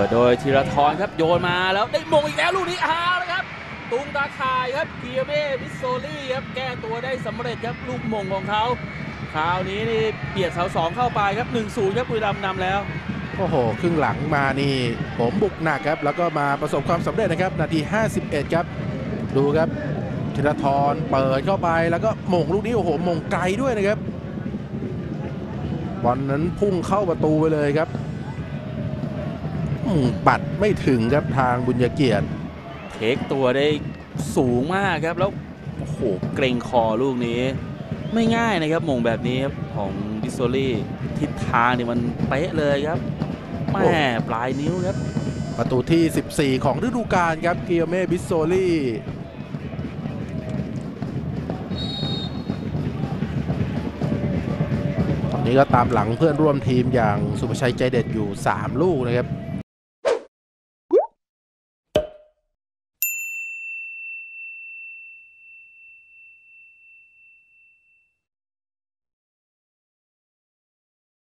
ปิดโดยธีรธรครับโยนมาแล้วได้มงอีกแล้วลูกนี้แล้วครับตุงตาข่ายครับเกียเม่วิสโซลี่ครับแก้ตัวได้สำเร็จครับลูกมงของเขาคราวนี้นี่เปียดเสาสองเข้าไปครับ 1-0 ครับบุรีรัมย์นำแล้วโอ้โหครึ่งหลังมานี่ผมบุกหนักครับแล้วก็มาประสบความสำเร็จนะครับนาที51ครับดูครับธีรธรเปิดเข้าไปแล้วก็มงลูกนี้โอ้โหมงไกลด้วยนะครับบอลนั้นพุ่งเข้าประตูไปเลยครับปัดไม่ถึงครับทางบุญเกียรติเทคตัวได้สูงมากครับแล้วโอ้โหเกรงคอลูกนี้ไม่ง่ายนะครับมงแบบนี้ของดิโซลี่ทิศทางเนี่ยมันเป๊ะเลยครับแม่ปลายนิ้วครับประตูที่14ของฤดูกาลครับเกียเม่บิสโซลี่ตอนนี้ก็ตามหลังเพื่อนร่วมทีมอย่างสุภชัยใจเด็ดอยู่3 ลูกนะครับ